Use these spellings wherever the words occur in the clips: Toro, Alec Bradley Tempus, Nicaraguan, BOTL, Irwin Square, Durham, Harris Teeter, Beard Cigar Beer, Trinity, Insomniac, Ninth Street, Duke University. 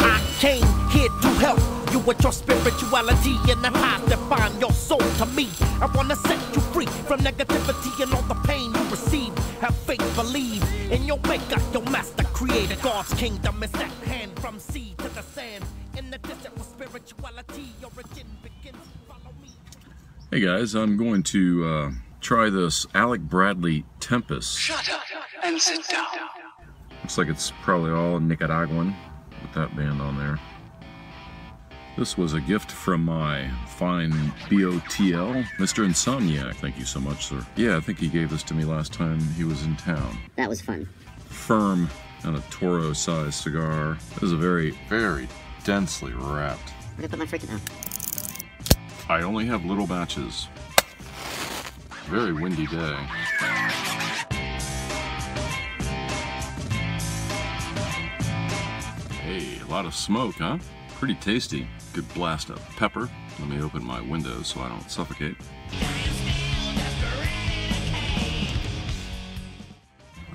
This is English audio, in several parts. I came here to help you with your spirituality, and I'm high to find your soul to me. I wanna set you free from negativity and all the pain you receive. Have faith, believe in your maker, your master creator. God's kingdom is at hand, from sea to the sand. In the desert with spirituality, your origin begins. Follow me. Hey guys, I'm going to try this Alec Bradley Tempus. Shut up and sit down. Looks like it's probably all Nicaraguan with that band on there. This was a gift from my fine BOTL, Mr. Insomniac. Thank you so much, sir. Yeah, I think he gave this to me last time he was in town. That was fun. Firm and a Toro sized cigar. This is a very, very densely wrapped. Where did I put my freaking out? I only have little batches. Very windy day. Hey, a lot of smoke, huh? Pretty tasty. Good blast of pepper. Let me open my window so I don't suffocate.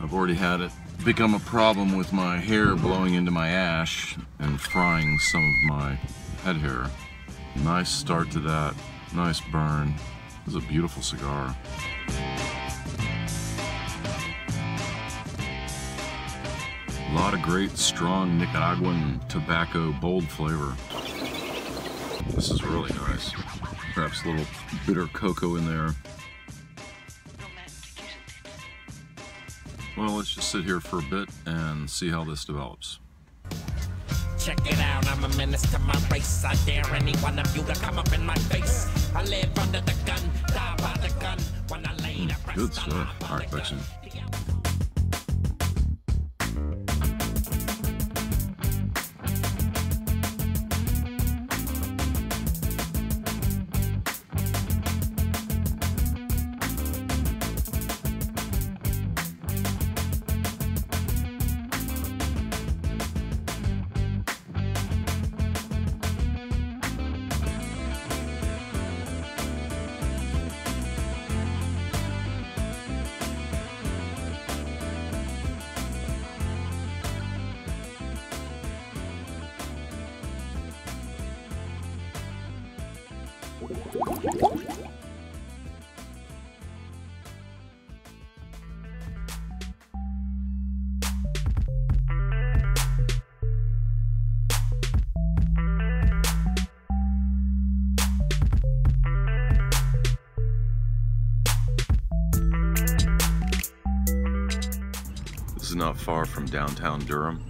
I've already had it become a problem with my hair blowing into my ash and frying some of my head hair. Nice start to that. Nice burn. This is a beautiful cigar. A lot of great, strong Nicaraguan tobacco, bold flavor. This is really nice. Perhaps a little bitter cocoa in there. Well, let's just sit here for a bit and see how this develops. Check it out, I'm a menace to my race. I dare any one of you to come up in my face. I live under the gun, die by the gun. When I lay the rest, good stuff. All right, Fiction. This is not far from downtown Durham,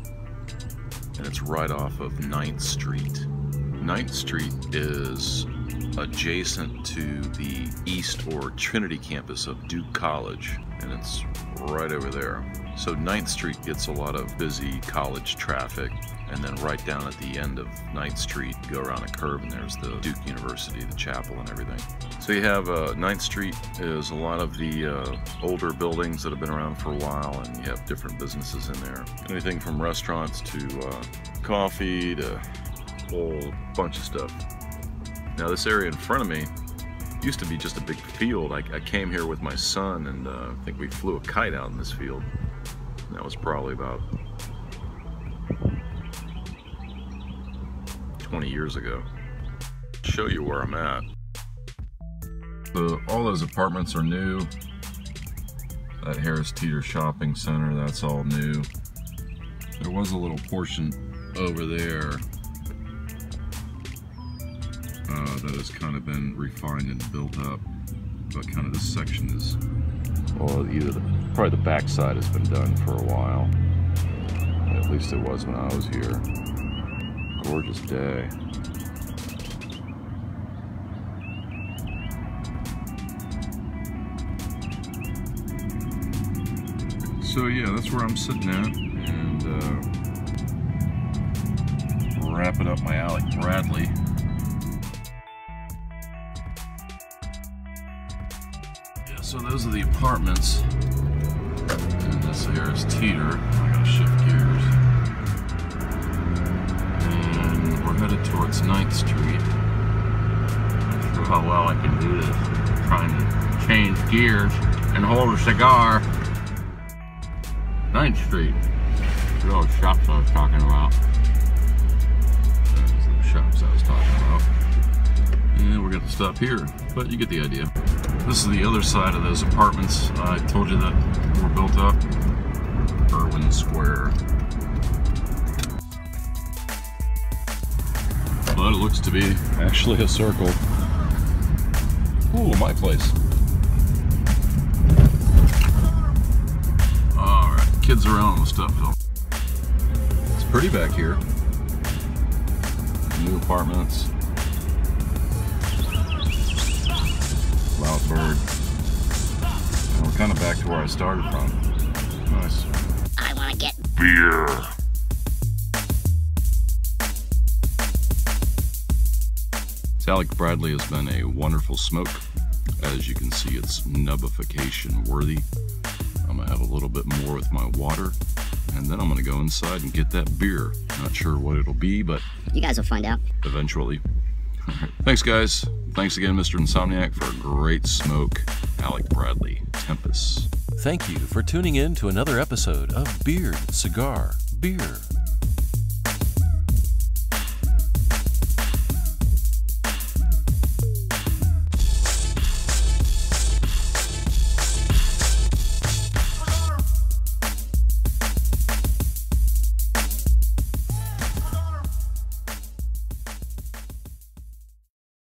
and it's right off of Ninth Street. Ninth Street is adjacent to the East or Trinity campus of Duke College, and it's right over there. So 9th Street gets a lot of busy college traffic, and then right down at the end of 9th Street, go around a curve and there's the Duke University, the chapel and everything. So you have 9th Street is a lot of the older buildings that have been around for a while, and you have different businesses in there. Anything from restaurants to coffee to a whole bunch of stuff. Now this area in front of me used to be just a big field. I came here with my son, and I think we flew a kite out in this field. And that was probably about 20 years ago. I'll show you where I'm at. So all those apartments are new. That Harris Teeter shopping center, that's all new. There was a little portion over there that has kind of been refined and built up, but kind of this section is, well, probably the back side has been done for a while. At least it was when I was here. Gorgeous day. So yeah, that's where I'm sitting at, and wrapping up my Alec Bradley. So those are the apartments, and this here is Teeter. I gotta shift gears, and we're headed towards 9th Street. I'm not sure how well I can do this. I'm trying to change gears and hold a cigar. 9th Street. those shops I was talking about. Those little shops I was talking about. And we're going to stop here, but you get the idea. This is the other side of those apartments. I told you that were built up. Irwin Square. But it looks to be actually a circle. Ooh, my place. Alright, kids around with stuff though. It's pretty back here. New apartments. Loud bird. And we're kind of back to where I started from. Nice. I want to get beer. Alec Bradley has been a wonderful smoke. As you can see, it's nubification worthy. I'm gonna have a little bit more with my water, and then I'm gonna go inside and get that beer. Not sure what it'll be, but you guys will find out eventually. All right. Thanks, guys. Thanks again, Mr. Insomniac, for a great smoke. Alec Bradley Tempus. Thank you for tuning in to another episode of Beard Cigar Beer.